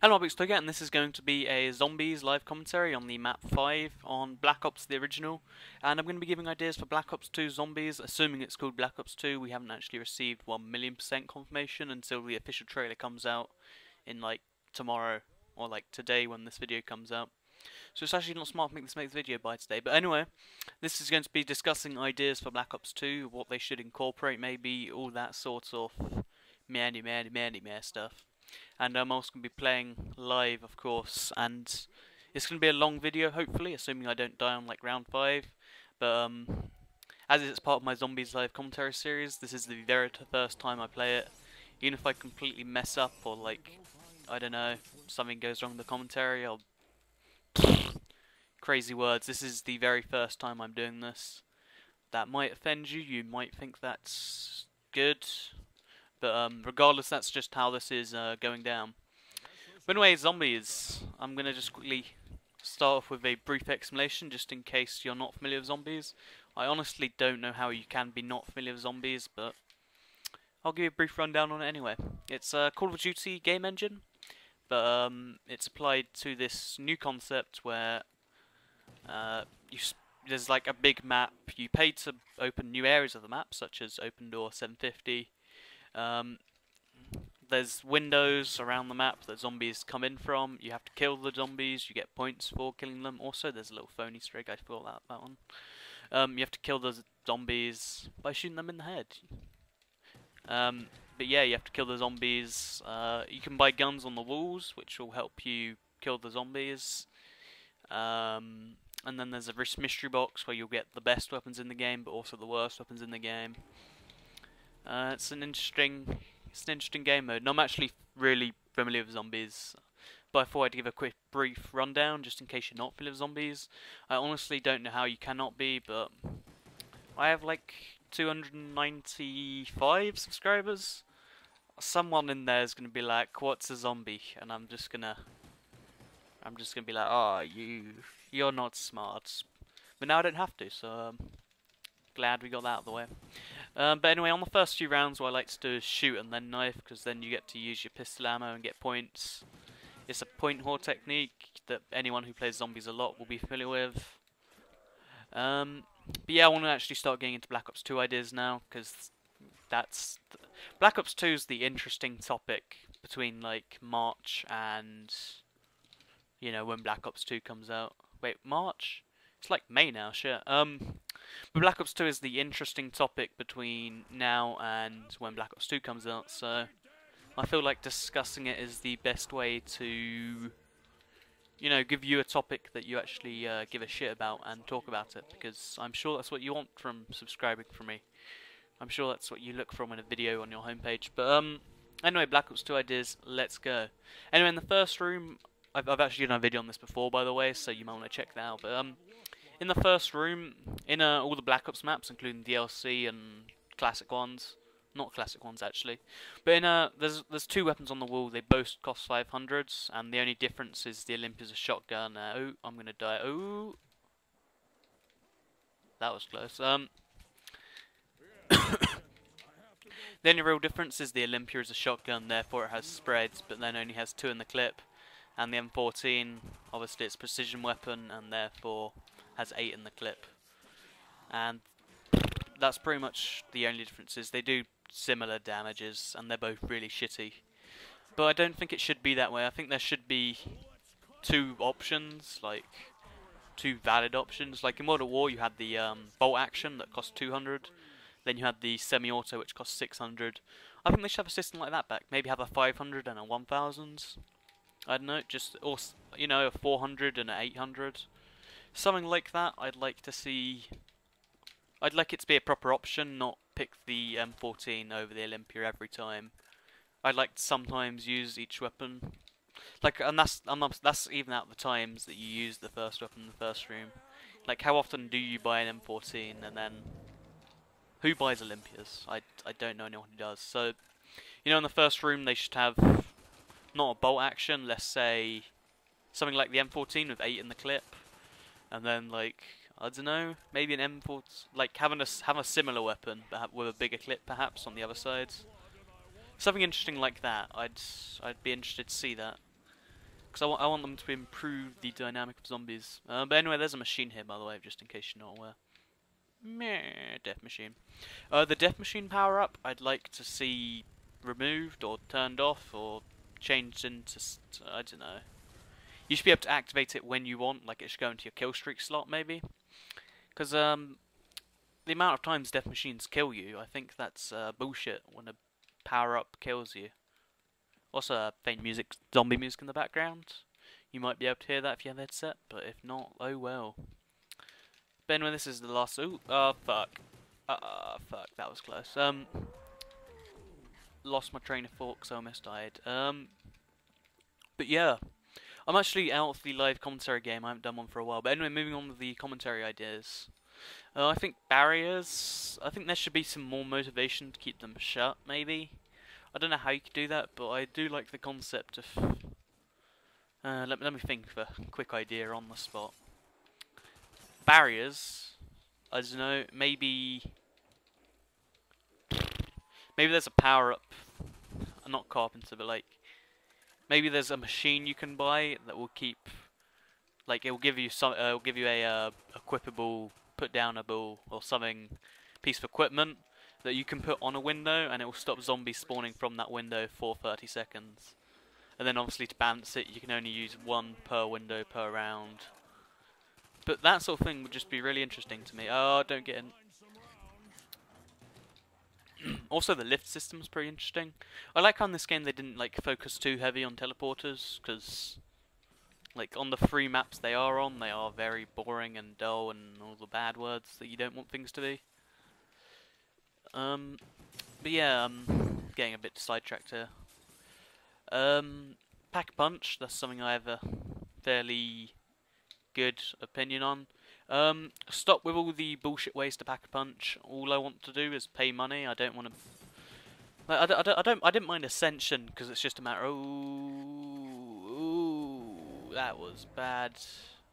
Hello, I'm ibxtoycat, and this is going to be a Zombies live commentary on the map 5 on Black Ops the original, and I'm going to be giving ideas for Black Ops 2 Zombies, assuming it's called Black Ops 2. We haven't actually received 1,000,000% confirmation until the official trailer comes out in like tomorrow, or like today when this video comes out. So it's actually not smart to make this video by today, but anyway, this is going to be discussing ideas for Black Ops 2, what they should incorporate maybe, all that sort of meh stuff. And I'm also going to be playing live, of course, and it's going to be a long video, hopefully, assuming I don't die on like round 5. But as it's part of my Zombies live commentary series, this is the very first time I play it. Even if I completely mess up, or like, I don't know, something goes wrong in the commentary, or crazy words, this is the very first time I'm doing this. That might offend you, you might think that's good. But regardless, that's just how this is going down. But anyway, Zombies. I'm going to just quickly start off with a brief explanation, just in case you're not familiar with Zombies. I honestly don't know how you can be not familiar with Zombies, but I'll give you a brief rundown on it anyway. It's a Call of Duty game engine, but it's applied to this new concept where there's like a big map. You pay to open new areas of the map, such as Open Door 750. There's windows around the map that zombies come in from. You have to kill the zombies, you get points for killing them. Also, there's a little phone Easter egg, I forgot about that one. You have to kill the zombies by shooting them in the head. But yeah, you have to kill the zombies. You can buy guns on the walls, which will help you kill the zombies. And then there's a mystery box where you'll get the best weapons in the game, but also the worst weapons in the game. It's an interesting game mode. And I'm actually really familiar with Zombies, but I thought I'd give a quick brief rundown just in case you're not familiar with Zombies. I honestly don't know how you cannot be, but I have like 295 subscribers. Someone in there is gonna be like, "What's a zombie?" And I'm just gonna be like, "Oh, you're not smart." But now I don't have to, so glad we got that out of the way. But anyway, on the first few rounds, what I like to do is shoot and then knife, because then you get to use your pistol ammo and get points. It's a point whore technique that anyone who plays Zombies a lot will be familiar with. But yeah, I want to actually start getting into Black Ops 2 ideas now, because that's Black Ops 2 is the interesting topic between like March and, you know, when Black Ops 2 comes out. Wait, March? It's like May now, shit. But Black Ops 2 is the interesting topic between now and when Black Ops 2 comes out, so I feel like discussing it is the best way to, you know, give you a topic that you actually give a shit about and talk about it, because I'm sure that's what you want from subscribing from me. I'm sure that's what you look for in a video on your homepage. But anyway, Black Ops 2 ideas, let's go. Anyway, in the first room, I've actually done a video on this before, by the way, so you might want to check that out, but in the first room, in all the Black Ops maps, including DLC and classic ones, not classic ones actually, but in there's two weapons on the wall. They both cost 500s, and the only difference is the Olympia's a shotgun. Oh, I'm gonna die. Oh, that was close. The only real difference is the Olympia is a shotgun, therefore it has spreads, but then only has 2 in the clip, and the M14, obviously it's a precision weapon, and therefore has 8 in the clip, and that's pretty much the only differences. They do similar damages, and they're both really shitty. But I don't think it should be that way. I think there should be two options, like two valid options. Like in Modern War, you had the bolt action that cost 200, then you had the semi-auto which cost 600. I think they should have a system like that back. Maybe have a 500 and a 1000. I don't know, just or you know, a 400 and an 800. Something like that. I'd like to see. I'd like it to be a proper option, not pick the M14 over the Olympia every time. I'd like to sometimes use each weapon, like, and that's even out the times that you use the first weapon in the first room. Like, how often do you buy an M14, and then who buys Olympias? I don't know anyone who does. So, you know, in the first room they should have not a bolt action. Let's say something like the M14 with 8 in the clip. And then, like, I don't know, maybe an M4, like having have a similar weapon but with a bigger clip, perhaps on the other side. Something interesting like that. I'd be interested to see that. because I want them to improve the dynamic of zombies. But anyway, there's a machine here, by the way, just in case you're not aware. Meh, death machine. The death machine power-up, I'd like to see removed or turned off or changed into, I don't know. You should be able to activate it when you want, like it should go into your killstreak slot, maybe. Because the amount of times death machines kill you, I think that's bullshit when a power-up kills you. Also, faint music, zombie music in the background. You might be able to hear that if you have a headset, but if not, oh well. But anyway, this is the last... Ooh, fuck. Fuck, that was close. Lost my train of thought, so I almost died. But yeah. I'm actually out of the live commentary game. I haven't done one for a while. But anyway, moving on with the commentary ideas. I think barriers... I think there should be some more motivation to keep them shut, maybe. I don't know how you could do that, but I do like the concept of... let me think of a quick idea on the spot. Barriers, I don't know, maybe there's a power-up, not carpenter, but like, maybe there's a machine you can buy that will keep, like it will give you some, it will give you a equipable, put-downable, or something, piece of equipment that you can put on a window, and it will stop zombies spawning from that window for 30 seconds. And then obviously to balance it, you can only use one per window per round. But that sort of thing would just be really interesting to me. Oh, don't get in. Also, the lift system's pretty interesting. I like how in this game they didn't like focus too heavy on teleporters, because like on the free maps they are on, they are very boring and dull and all the bad words that you don't want things to be. But yeah, I'm getting a bit sidetracked here. Pack-a-punch, that's something I have a fairly good opinion on. Stop with all the bullshit ways to pack-a-punch. All I want to do is pay money. I don't want to... Like, I didn't mind Ascension, because it's just a matter of... Ooh, that was bad.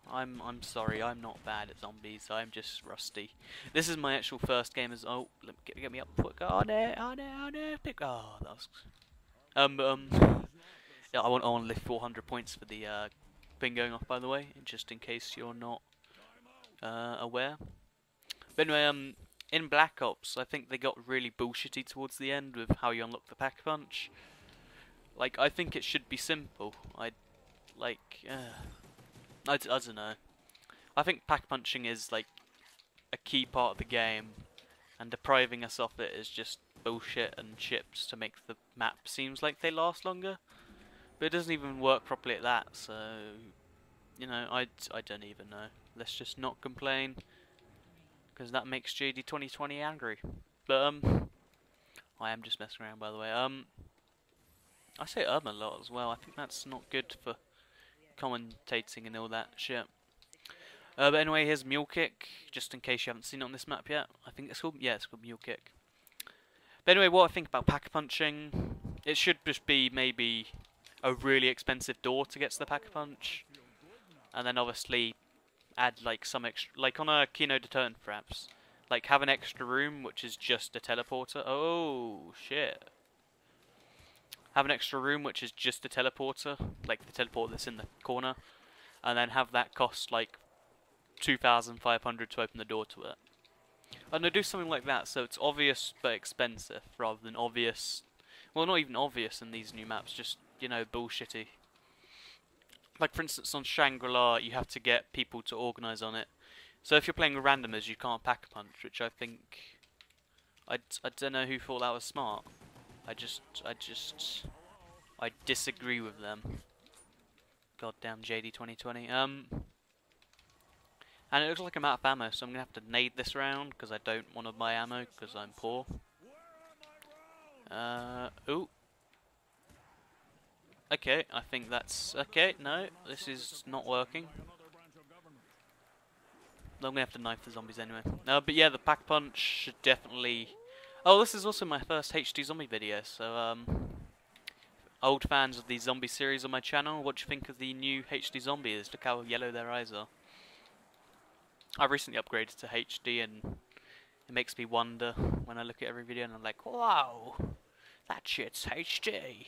I'm sorry, I'm not bad at zombies, I'm just rusty. This is my actual first game as... Oh, get me up. Oh no, oh no, oh no. Pick, oh, that was... Yeah, I want to lift 400 points for the thing going off, by the way, just in case you're not aware. But anyway, in Black Ops, I think they got really bullshitty towards the end with how you unlock the Pack-a-Punch. Like, I think it should be simple. I don't know. I think pack-punching is, like, a key part of the game, and depriving us of it is just bullshit and chips to make the map seems like they last longer. But it doesn't even work properly at that, so... You know, I don't even know. Let's just not complain, because that makes JD 2020 angry. But, I am just messing around, by the way. I say a lot as well. I think that's not good for commentating and all that shit. But anyway, here's Mule Kick, just in case you haven't seen it on this map yet. I think it's called... Yeah, it's called Mule Kick. But anyway, what I think about pack-punching... It should just be maybe... a really expensive door to get to the Pack-a-Punch, and then obviously add like some extra, like on a Kino der Toten perhaps, like have an extra room which is just a teleporter. Oh shit! Have an extra room which is just a teleporter, like the teleport that's in the corner, and then have that cost like 2,500 to open the door to it. And I do something like that, so it's obvious but expensive rather than obvious. Well, not even obvious in these new maps, just, you know, bullshitty. Like, for instance, on Shangri-La, you have to get people to organise on it. So if you're playing with randomers, you can't pack-a-punch, which I think... I don't know who thought that was smart. I disagree with them. Goddamn JD 2020. And it looks like I'm out of ammo, so I'm going to have to nade this round, because I don't want to buy ammo, because I'm poor. Ooh. Okay, I think that's... Okay, no, this is not working. I'm going to have to knife the zombies anyway. But yeah, the Pack-a-Punch should definitely... Oh, this is also my first HD zombie video, so... Old fans of the zombie series on my channel, what do you think of the new HD zombies? Look how yellow their eyes are. I recently upgraded to HD, and it makes me wonder when I look at every video, and I'm like, wow, that shit's HD.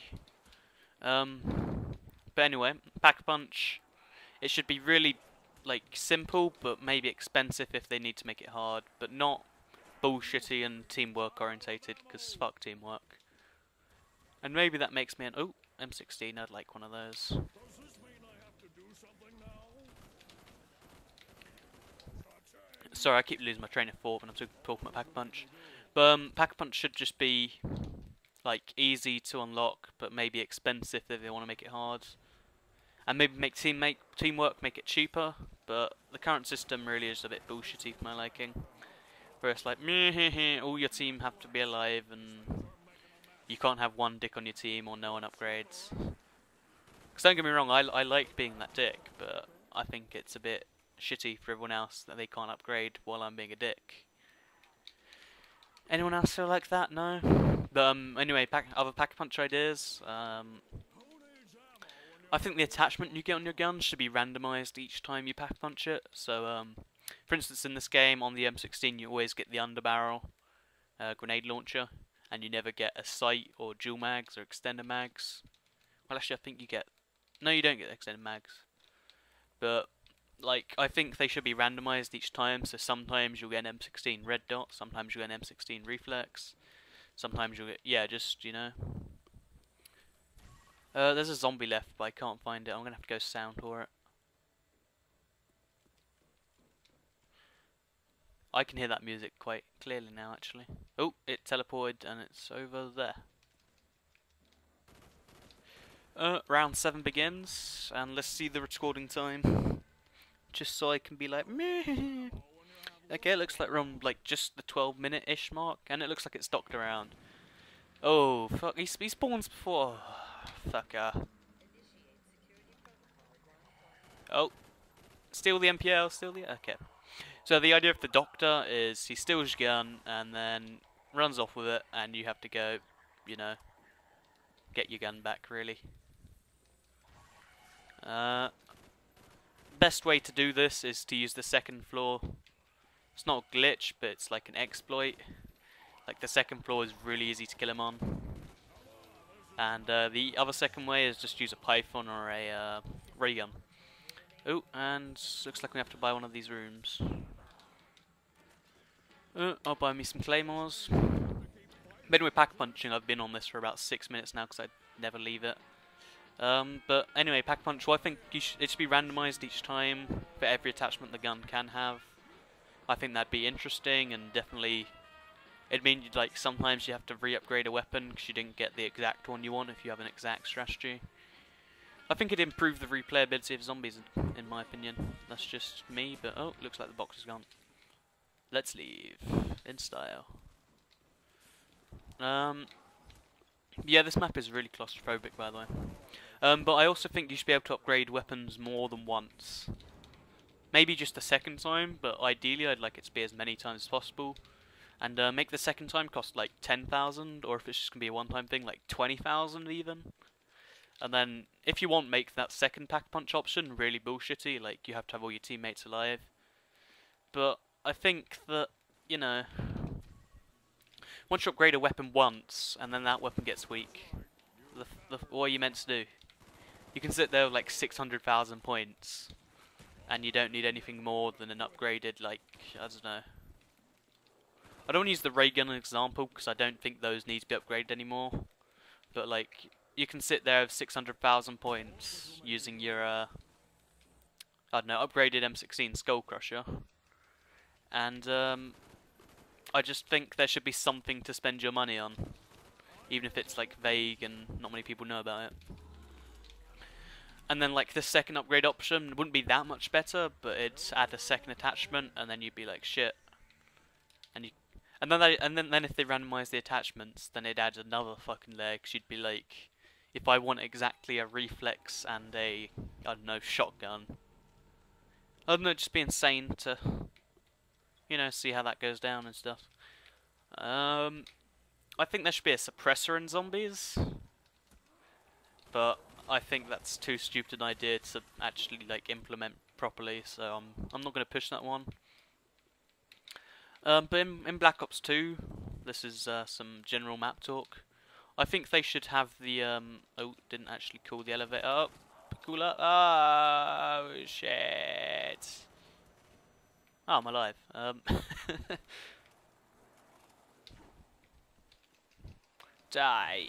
But anyway, Pack-a-Punch. It should be really, like, simple, but maybe expensive if they need to make it hard. But not bullshitty and teamwork-orientated, because fuck teamwork. And maybe that makes me an... Oh, M16, I'd like one of those. Does this mean I have to do something now? Sorry, I keep losing my train of thought when I'm talking about Pack-a-Punch. But Pack-a-Punch should just be, like, easy to unlock, but maybe expensive if they want to make it hard. And maybe make teamwork, make it cheaper, but the current system really is a bit bullshitty for my liking. Where it's like, all your team have to be alive, and you can't have one dick on your team or no one upgrades. Because don't get me wrong, I like being that dick, but I think it's a bit shitty for everyone else that they can't upgrade while I'm being a dick. Anyone else feel like that? No? But anyway, other Pack-a-Punch ideas. I think the attachment you get on your gun should be randomised each time you Pack-a-Punch it. So, for instance, in this game, on the M16, you always get the underbarrel grenade launcher, and you never get a sight or dual mags or extended mags. Well, actually, I think you get... No, you don't get extended mags. But, like, I think they should be randomised each time, so sometimes you'll get an M16 red dot, sometimes you'll get an M16 reflex, sometimes you'll get... Yeah, just, you know... there's a zombie left, but I can't find it. I'm gonna have to go sound for it. I can hear that music quite clearly now, actually. Oh, it teleported, and it's over there. Round 7 begins, and let's see the recording time. Just so I can be like, meh. Okay, it looks like we're on like just the 12-minute-ish mark, and it looks like it's docked around. Oh fuck! He spawns before. Fucker. Oh. Steal the MPL, steal the... Okay. So the idea of the doctor is he steals your gun and then runs off with it, and you have to go, you know, get your gun back, really. Best way to do this is to use the second floor. It's not a glitch, but it's like an exploit. Like, the second floor is really easy to kill him on. And the other second way is just use a python or a ray gun. Oh, and looks like we have to buy one of these rooms. I'll buy me some claymores. Been with Pack-a-Punching, I've been on this for about 6 minutes now because I never leave it. But anyway, Pack-a-Punch, well, I think it should be randomised each time for every attachment the gun can have. I think that'd be interesting, and definitely... It means, like, sometimes you have to re-upgrade a weapon because you didn't get the exact one you want if you have an exact strategy. I think it'd improve the replayability of zombies, in my opinion. That's just me, but oh, looks like the box is gone. Let's leave. In style. Yeah, this map is really claustrophobic, by the way. But I also think you should be able to upgrade weapons more than once. Maybe just the second time, but ideally I'd like it to be as many times as possible. And make the second time cost like 10,000, or if it's just going to be a one-time thing, like 20,000 even. And then, if you want, make that second Pack-a-Punch option really bullshitty, like you have to have all your teammates alive. But I think that, you know, once you upgrade a weapon once, and then that weapon gets weak, what are you meant to do? You can sit there with like 600,000 points, and you don't need anything more than an upgraded, like, I don't know. I don't want to use the ray gun as an example because I don't think those need to be upgraded anymore. But like, you can sit there with 600,000 points using your, I don't know, upgraded M16 Skull Crusher. And I just think there should be something to spend your money on, even if it's like vague and not many people know about it. And then like the second upgrade option wouldn't be that much better, but it'd add a second attachment, and then you'd be like, shit. And then if they randomise the attachments, then it'd add another fucking layer, because you'd be like, if I want exactly a reflex and a, I don't know, shotgun. I don't know, just be insane to, you know, see how that goes down and stuff. I think there should be a suppressor in zombies, but I think that's too stupid an idea to actually, like, implement properly, so I'm not going to push that one. But in Black Ops 2, this is some general map talk. I think they should have the... oh, didn't actually call the elevator up. cooler. Oh, shit. Oh, I'm alive. Die.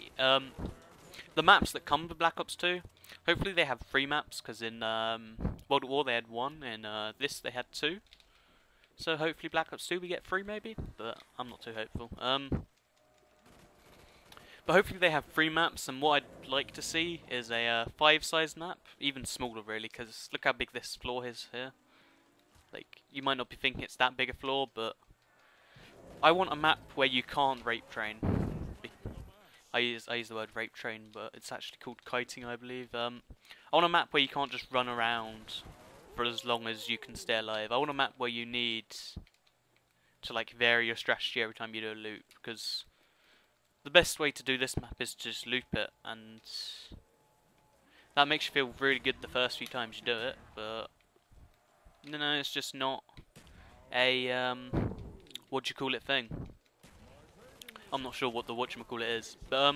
The maps that come with Black Ops 2, hopefully they have 3 maps, because in World at War they had 1, and this they had 2. So hopefully Black Ops 2 we get 3 maybe, but I'm not too hopeful. But hopefully they have 3 maps, and what I'd like to see is a 5-size map, even smaller really, because look how big this floor is here. Like, you might not be thinking it's that big a floor, but I want a map where you can't rape train. I use the word rape train, but it's actually called kiting, I believe. I want a map where you can't just run around for as long as you can stay alive. I want a map where you need to like vary your strategy every time you do a loop, because the best way to do this map is to just loop it, and that makes you feel really good the first few times you do it, but no, it's just not a whatchamacallit thing. I'm not sure what the whatchamacallit is, but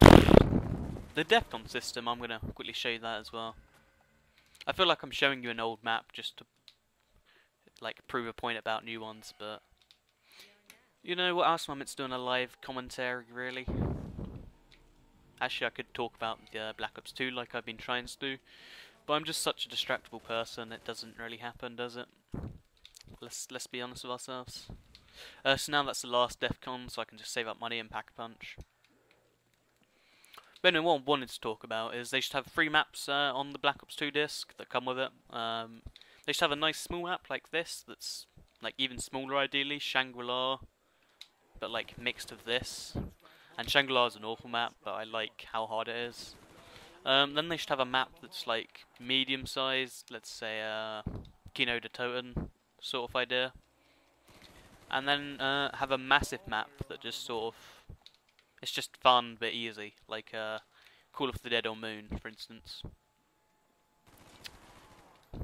the DEFCON system, I'm gonna quickly show you that as well. I feel like I'm showing you an old map just to like prove a point about new ones, but you know what else? It's doing a live commentary really. Actually, I could talk about the Black Ops 2 like I've been trying to do, but I'm just such a distractible person. It doesn't really happen, does it? Let's be honest with ourselves. So now that's the last DEFCON, so I can just save up money and pack a punch. But anyway, what I wanted to talk about is they should have 3 maps on the Black Ops 2 disc that come with it. They should have a nice small map like this, that's like even smaller ideally, Shangri-La, but like mixed with this. And Shangri-La is an awful map, but I like how hard it is. Then they should have a map that's like medium sized, let's say Kino der Toten sort of idea. And then have a massive map that just sort of, it's just fun but easy, like Call of the Dead or Moon, for instance.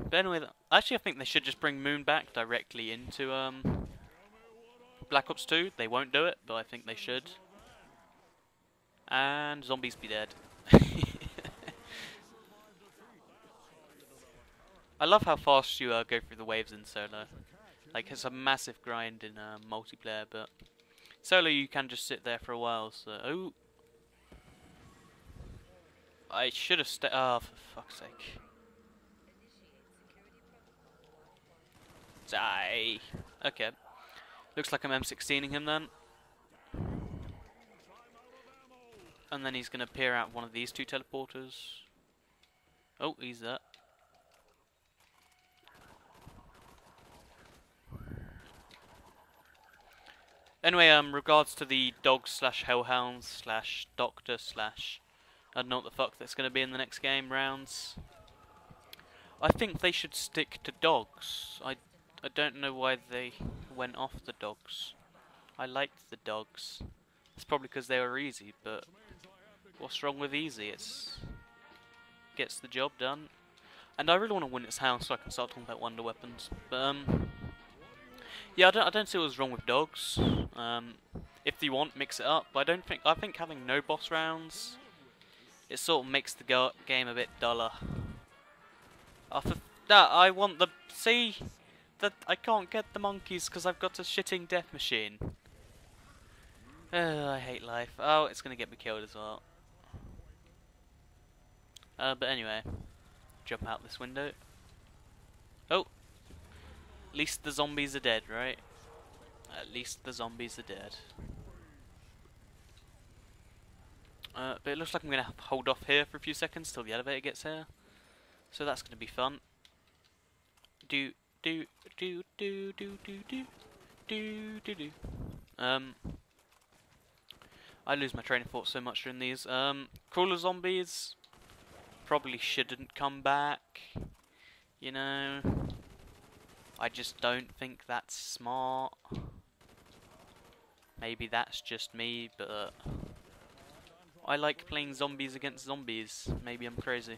But anyway, actually I think they should just bring Moon back directly into Black Ops 2. They won't do it, but I think they should. And zombies be dead. I love how fast you go through the waves in solo. Like, it's a massive grind in multiplayer, but solo you can just sit there for a while. So, oh, I should have stayed. Oh, for fuck's sake! Die. Okay, looks like I'm M16ing him then. And then he's going to peer out one of these 2 teleporters. Oh, he's there. Anyway, regards to the dog/hellhounds/doctor/ I don't know what the fuck that's going to be in the next game rounds. I think they should stick to dogs. I don't know why they went off the dogs. I liked the dogs. It's probably because they were easy, but what's wrong with easy? It's gets the job done. And I really want to win its house so I can start talking about wonder weapons. But yeah, I don't see what's wrong with dogs. If you want, mix it up. But I think having no boss rounds, it sort of makes the game a bit duller. After that, I want the see that I can't get the monkeys because I've got a shitting death machine. I hate life. Oh, it's gonna get me killed as well. But anyway, jump out this window. Oh, at least the zombies are dead, right? At least the zombies are dead. But it looks like I'm gonna have to hold off here for a few seconds till the elevator gets here. So that's gonna be fun. Do do do do do do do do do do. I lose my train of thought so much during these. Crawler zombies probably shouldn't come back. You know, I just don't think that's smart. Maybe that's just me, but I like playing zombies against zombies. Maybe I'm crazy.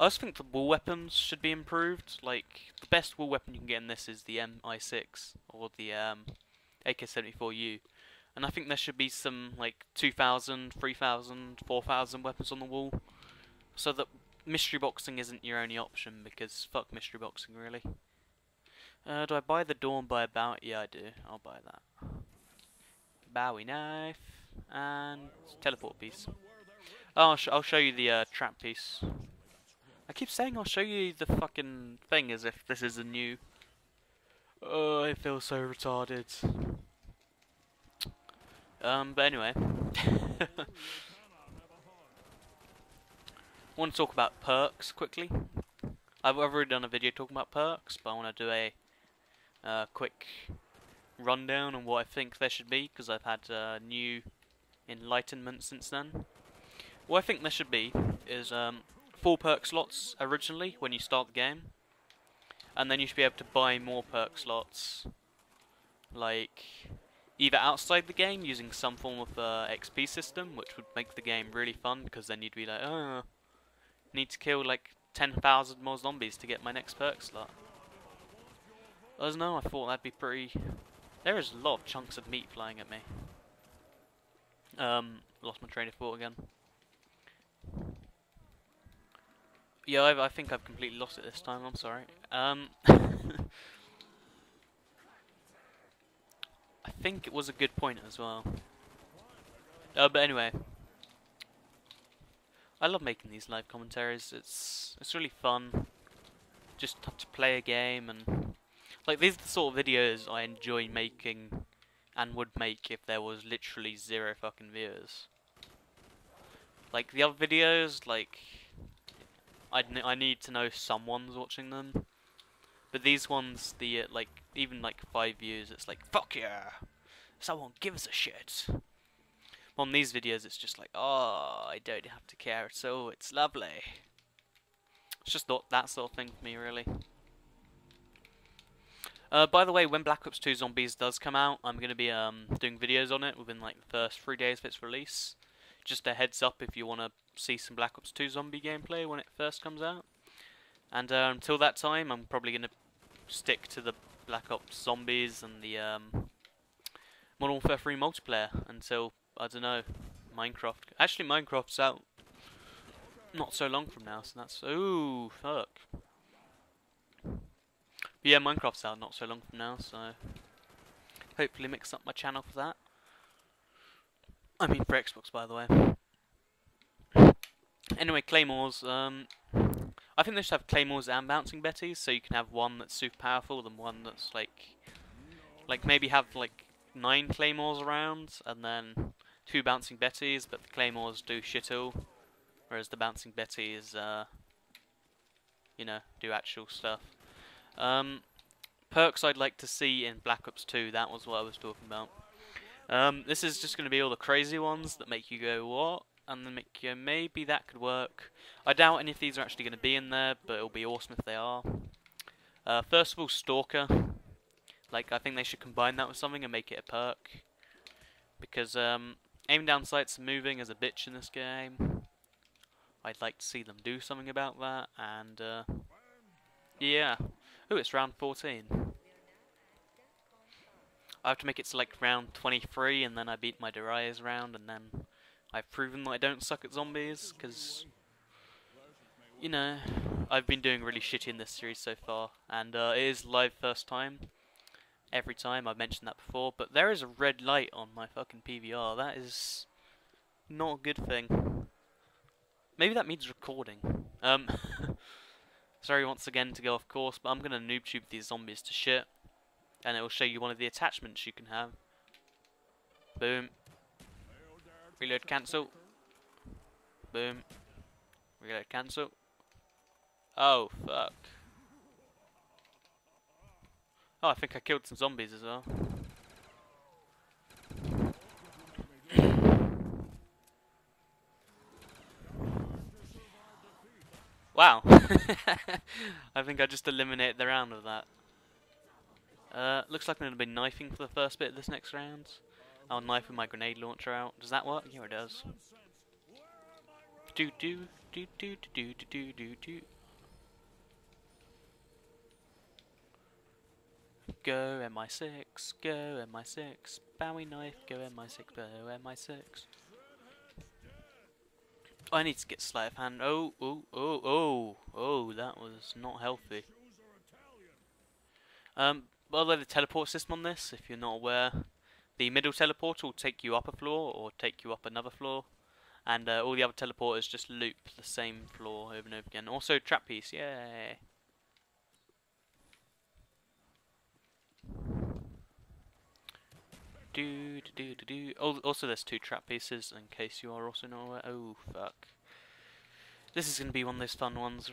I also think the wall weapons should be improved. Like, the best wall weapon you can get in this is the MI6 or the AK-74U. And I think there should be some like 2,000, 3,000, 4,000 weapons on the wall, so that mystery boxing isn't your only option, because fuck mystery boxing really. Do I buy the Dawn by about? Yeah, I do. I'll buy that. Bowie knife and teleport piece. Oh, I'll show you the trap piece. I keep saying I'll show you the fucking thing as if this is a new. Oh, I feel so retarded. But anyway. I want to talk about perks quickly. I've already done a video talking about perks, but I want to do a quick rundown on what I think there should be, because I've had new enlightenment since then. What I think there should be is 4 perk slots originally when you start the game, and then you should be able to buy more perk slots, like either outside the game using some form of XP system, which would make the game really fun, because then you'd be like, oh, need to kill like 10,000 more zombies to get my next perk slot. I don't know, I thought that'd be pretty... There is a lot of chunks of meat flying at me. Lost my train of thought again. Yeah, I think I've completely lost it this time, I'm sorry. I think it was a good point as well. But anyway. I love making these live commentaries, it's really fun. Just have to play a game, and like, these are the sort of videos I enjoy making and would make if there was literally 0 fucking viewers. Like the other videos, like I need to know someone's watching them, but these ones, the like even like 5 views, it's like fuck yeah, someone give us a shit. On these videos, it's just like, oh, I don't have to care at all. It's lovely. It's just that sort of thing for me, really. By the way, when Black Ops 2 Zombies does come out, I'm gonna be doing videos on it within like the first 3 days of its release. Just a heads up if you want to see some Black Ops 2 Zombie gameplay when it first comes out. And until that time, I'm probably gonna stick to the Black Ops Zombies and the Modern Warfare 3 multiplayer until, I don't know, Minecraft. Actually, Minecraft's out not so long from now, so that's... Ooh, fuck. But yeah, Minecraft's out not so long from now, so... Hopefully mix up my channel for that. I mean, for Xbox, by the way. Anyway, claymores. I think they should have claymores and bouncing betties, so you can have one that's super powerful and one that's like... maybe have, like, 9 claymores around, and then 2 bouncing betties, but the claymores do shit all, whereas the bouncing betties, you know, do actual stuff. Perks I'd like to see in Black Ops 2, that was what I was talking about. This is just going to be all the crazy ones that make you go, what? And then make you go, maybe that could work. I doubt any of these are actually going to be in there, but it'll be awesome if they are. First of all, Stalker. Like, I think they should combine that with something and make it a perk. Because, aim down sights and moving is a bitch in this game. I'd like to see them do something about that, and, yeah. Ooh, it's round 14. I have to make it to, like, round 23, and then I beat my Darius round, and then I've proven that I don't suck at zombies, because, you know, I've been doing really shitty in this series so far, and, it is live first time. Every time, I've mentioned that before, but there is a red light on my fucking PVR. That is not a good thing. Maybe that means recording. Sorry once again to go off course, but I'm gonna noob tube these zombies to shit, and it will show you one of the attachments you can have. Boom. Reload cancel. Boom. Reload cancel. Oh fuck. Oh, I think I killed some zombies as well. Wow. I think I just eliminated the round with that. Looks like I'm going to be knifing for the first bit of this next round. I'll knife with my grenade launcher out. Does that work? Yeah, it does. Do do do do do do do do do. go MI6, go MI6, Bowie knife, go MI6, bow MI6. Oh, I need to get sleight of hand. Oh, that was not healthy. Although the teleport system on this, if you're not aware, the middle teleporter will take you up a floor or take you up another floor, and all the other teleporters just loop the same floor over and over again. Also trap piece, yay! Also, there's 2 trap pieces in case you are also not aware. Oh fuck! This is going to be one of those fun ones.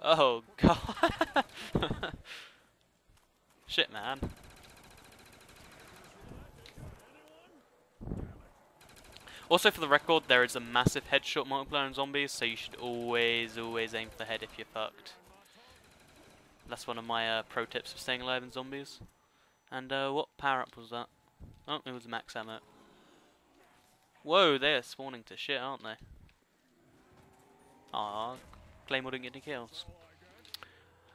Oh god! Shit, man. Also, for the record, there is a massive headshot multiplier on zombies, so you should always aim for the head if you're fucked. That's one of my pro tips for staying alive in zombies. And what power up was that? Oh, it was max ammo. Whoa, they are spawning to shit, aren't they? Aww, Claymore didn't get any kills.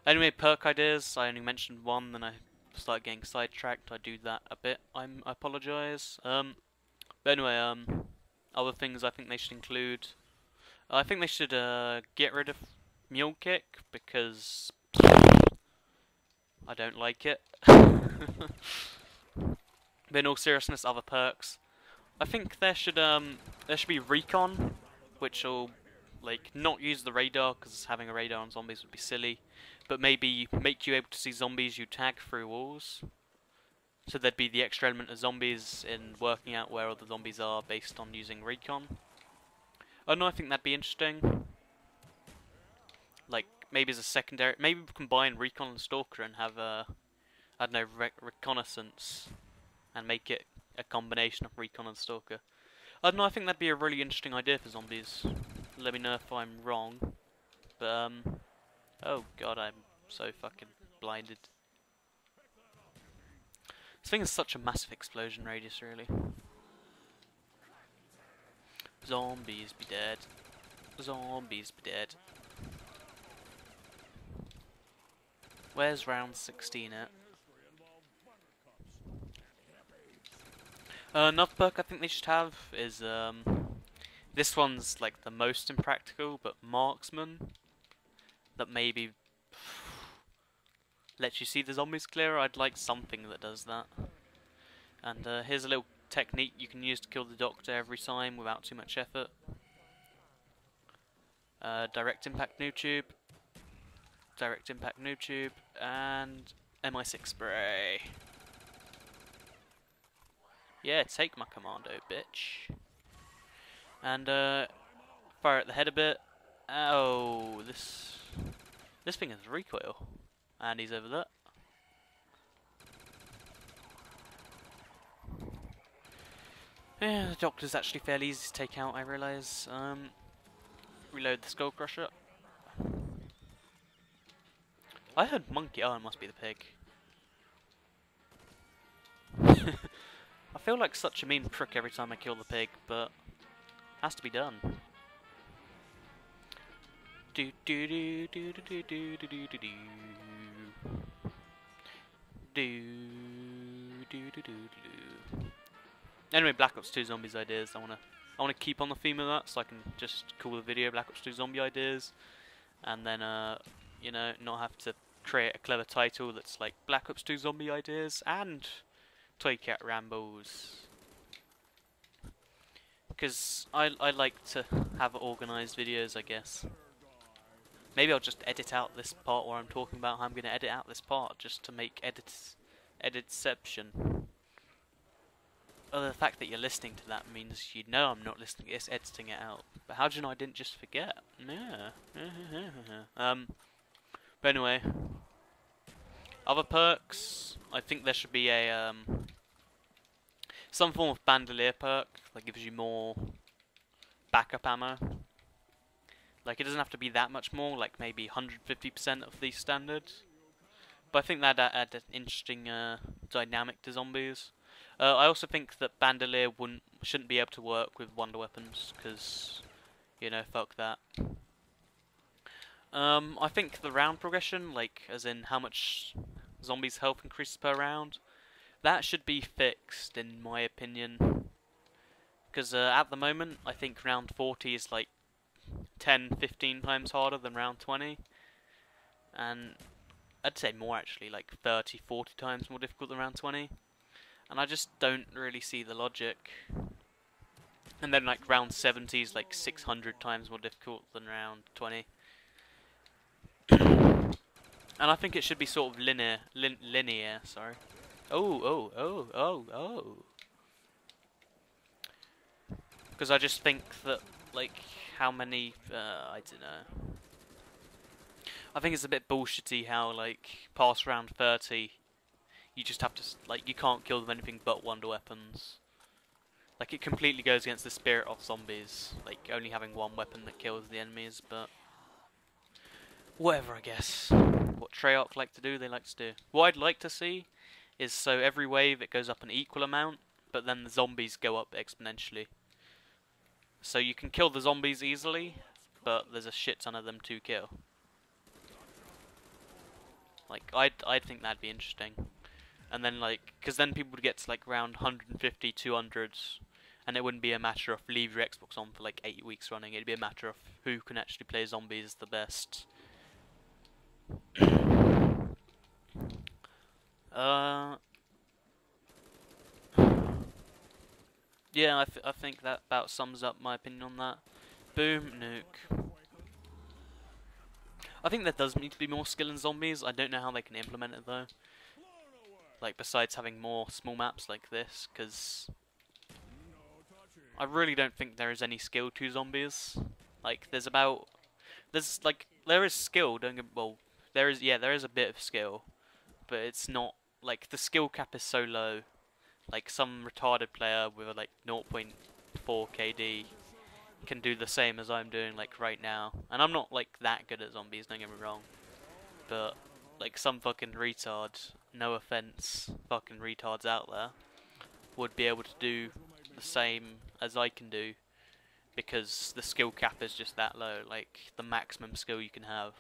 Anyway, perk ideas. I only mentioned one, then I started getting sidetracked. I do that a bit. I apologise. But anyway, other things I think they should include. I think they should get rid of mule kick because I don't like it. But in all seriousness, other perks. I think there should be recon, which will like not use the radar because having a radar on zombies would be silly, but maybe make you able to see zombies you tag through walls. So there'd be the extra element of zombies in working out where all the zombies are based on using recon. Oh no, I think that'd be interesting. Like maybe as a secondary, maybe combine recon and stalker and have a, I don't know, reconnaissance, and make it a combination of recon and stalker. I don't know. I think that'd be a really interesting idea for zombies. Let me know if I'm wrong. But oh god, I'm so fucking blinded. This thing is such a massive explosion radius, really. Zombies be dead. Zombies be dead. Where's round 16 at? Another perk I think they should have is, this one's like the most impractical, but marksman. That maybe lets you see the zombies clearer. I'd like something that does that. And here's a little technique you can use to kill the doctor every time without too much effort. Direct impact new tube. Direct impact new tube. And MI6 spray. Yeah, take my commando, bitch. And fire at the head a bit. Oh, this thing has recoil. And he's over there. Yeah, the doctor's actually fairly easy to take out, I realise. Reload the skull crusher. I heard monkey. Oh, it must be the pig. I feel like such a mean prick every time I kill the pig, but it has to be done. Do do do do do do do do do do. Anyway, Black Ops 2 zombies ideas. I wanna keep on the theme of that, so I can just call the video Black Ops 2 zombie ideas, and then you know, not have to create a clever title that's like Black Ops 2 zombie ideas and Toycat rambles. Because I like to have organised videos, I guess. Maybe I'll just edit out this part where I'm talking about how I'm going to edit out this part just to make editception. Well, the fact that you're listening to that means you know I'm not listening, it's editing it out. But how do you know I didn't just forget? Yeah. But anyway. Other perks. I think there should be a some form of bandolier perk that gives you more backup ammo. Like, it doesn't have to be that much more, like maybe 150% of the standard. But I think that adds an interesting dynamic to zombies. I also think that bandolier shouldn't be able to work with wonder weapons, because, you know, fuck that. I think the round progression, like as in how much zombies' health increases per round, that should be fixed in my opinion. Because at the moment, I think round 40 is like 10-15 times harder than round 20. And I'd say more actually, like 30-40 times more difficult than round 20. And I just don't really see the logic. And then like round 70 is like 600 times more difficult than round 20. And I think it should be sort of linear, linear, sorry. Because I just think that, like, how many, I don't know. I think it's a bit bullshitty how, like, past round 30, you just have to, like, you can't kill them anything but wonder weapons. Like, it completely goes against the spirit of zombies. Like, only having one weapon that kills the enemies, but whatever, I guess. What Treyarch like to do, they like to do. What I'd like to see is, so every wave it goes up an equal amount, but then the zombies go up exponentially. So you can kill the zombies easily, but there's a shit ton of them to kill. Like, I'd think that'd be interesting. And then, like, because then people would get to, like, round 150, 200, and it wouldn't be a matter of leave your Xbox on for, like, 8 weeks running. It'd be a matter of who can actually play zombies the best. Yeah, I think that about sums up my opinion on that. Boom, nuke. I think there does need to be more skill in zombies. I don't know how they can implement it though. Like, besides having more small maps like this, because I really don't think there is any skill to zombies. Like, there is skill, don't get, well, there is a bit of skill, but it's not, like, the skill cap is so low. Like, some retarded player with like 0.4 KD can do the same as I'm doing, like, right now. And I'm not, like, that good at zombies, don't get me wrong. But, like, some fucking retard, no offense, fucking retards out there, would be able to do the same as I can do, because the skill cap is just that low. Like, the maximum skill you can have,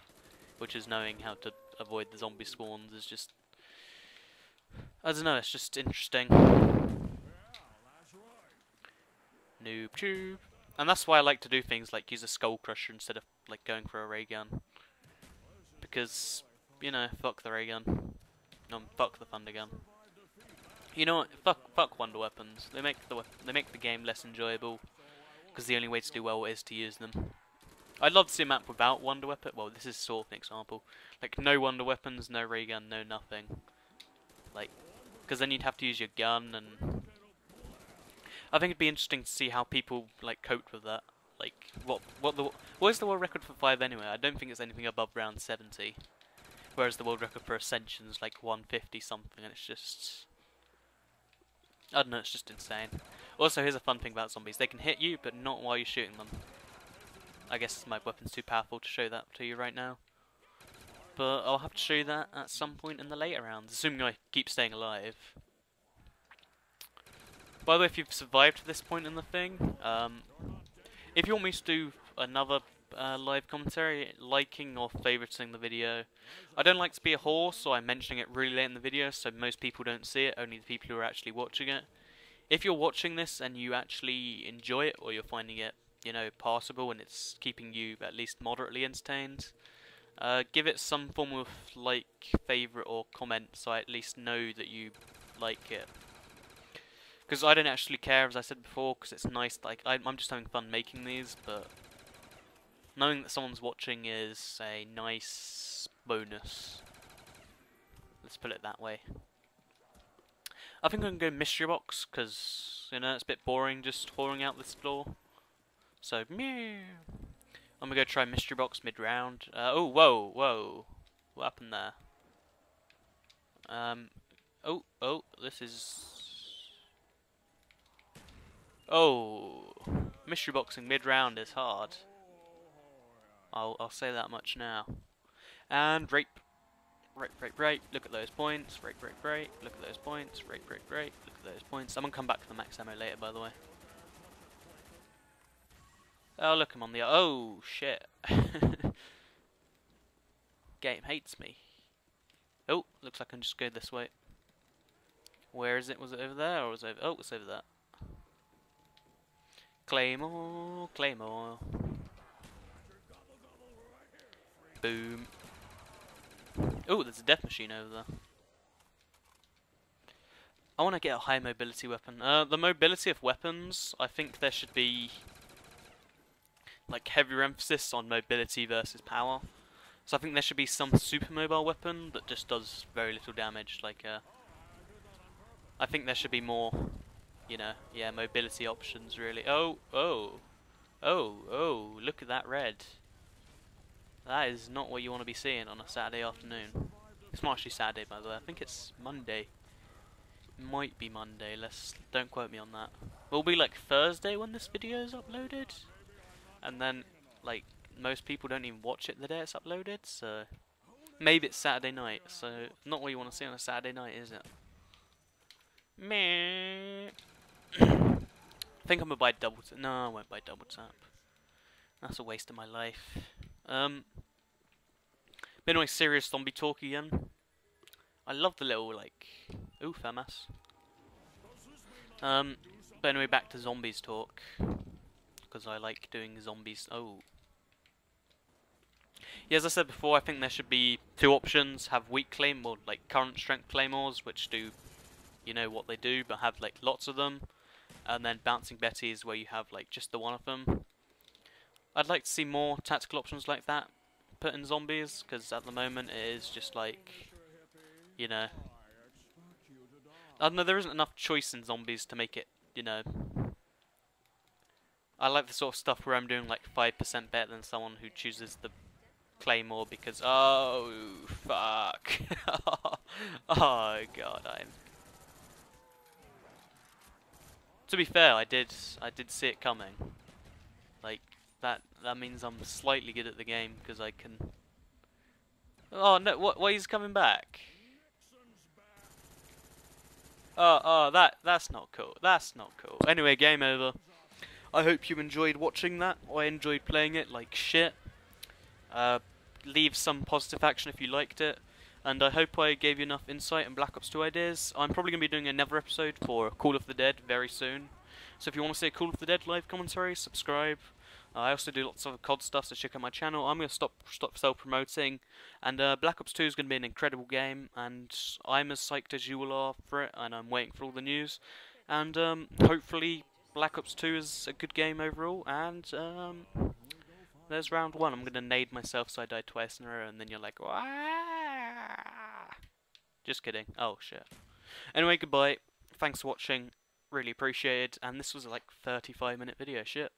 which is knowing how to avoid the zombie spawns, is just, I don't know, it's just interesting. Noob tube. And that's why I like to do things like use a skull crusher instead of, like, going for a ray gun. Because, you know, fuck the ray gun. No, fuck the thunder gun. You know what? Fuck wonder weapons. They make the game less enjoyable. Because the only way to do well is to use them. I'd love to see a map without wonder weapon. Well, this is sort of an example. Like, no wonder weapons, no ray gun, no nothing. Like, because then you'd have to use your gun, and I think it'd be interesting to see how people, like, cope with that. Like, what is the world record for Five anyway? I don't think it's anything above round 70, whereas the world record for Ascension is like 150 something, and it's just, I don't know, it's just insane. Also, here's a fun thing about zombies: they can hit you, but not while you're shooting them. I guess my weapon's too powerful to show that to you right now. But I'll have to show you that at some point in the later rounds, assuming I keep staying alive. By the way, if you've survived to this point in the thing, if you want me to do another live commentary, liking or favouriting the video. I don't like to be a whore, so I'm mentioning it really late in the video, so most people don't see it, only the people who are actually watching it. If you're watching this and you actually enjoy it, or you're finding it, you know, passable and it's keeping you at least moderately entertained, give it some form of like, favourite or comment, so I at least know that you like it. Because I don't actually care, as I said before, because it's nice, like, I'm just having fun making these, but knowing that someone's watching is a nice bonus. Let's put it that way. I think I'm going to go mystery box, because, you know, it's a bit boring just whoring out this floor. So, meow. I'm gonna go try mystery box mid-round. Oh, whoa, whoa. What happened there? Oh, this is... Oh, mystery boxing mid-round is hard. I'll say that much now. And rape. Look at those points. Rape. Look at those points. Rape. Look at those points. I'm gonna come back to the max ammo later, by the way. Oh, look, I'm on the... Oh, shit. game hates me. Oh, looks like I'm just going this way. Where is it? Was it over there or was it over? Oh, it's over there. Claymore, claymore. Boom. Oh, there's a death machine over there. I want to get a high mobility weapon. The mobility of weapons, I think there should be like heavier emphasis on mobility versus power. So I think there should be some super mobile weapon that just does very little damage. Like, I think there should be more, you know, yeah, mobility options really. Oh! Look at that red. That is not what you want to be seeing on a Saturday afternoon. It's not actually Saturday, by the way. I think it's Monday. It might be Monday. Let's don't quote me on that. It'll be like Thursday when this video is uploaded, and then like. Most people don't even watch it the day it's uploaded, so maybe it's Saturday night, so not what you want to see on a Saturday night, is it? Meh. I think I'm gonna buy double tap. No, I won't buy double tap. That's a waste of my life. Been on serious zombie talk again. I love the little like ooh, FAMAS. But anyway, back to zombies talk. Because I like doing zombies. Oh. Yeah, as I said before, I think there should be two options. Have weak claymore, like current strength claymores, which do, you know what they do, but have like lots of them. And then bouncing betties, where you have like just the one of them. I'd like to see more tactical options like that put in zombies, because at the moment it is just like, you know, I don't know, there isn't enough choice in zombies to make it, you know. I like the sort of stuff where I'm doing like 5% better than someone who chooses the claymore because oh fuck. Oh god, I'm to be fair, I did see it coming. Like that means I'm slightly good at the game because I can. Oh no, what, why he's coming back? Oh that's not cool. That's not cool. Anyway, game over. I hope you enjoyed watching that. I enjoyed playing it like shit. Leave some positive action if you liked it, and I hope I gave you enough insight and Black Ops 2 ideas. I'm probably going to be doing another episode for Call of the Dead very soon, so if you want to see a Call of the Dead live commentary, subscribe. I also do lots of COD stuff, so check out my channel. I'm going to stop self-promoting, and Black Ops 2 is going to be an incredible game, and I'm as psyched as you all are for it, and I'm waiting for all the news, and hopefully Black Ops 2 is a good game overall, and there's round one. I'm gonna nade myself so I die twice in a row, and then you're like, "Waaah!" Just kidding. Oh shit. Anyway, goodbye. Thanks for watching. Really appreciated. And this was like a 35-minute video. Shit.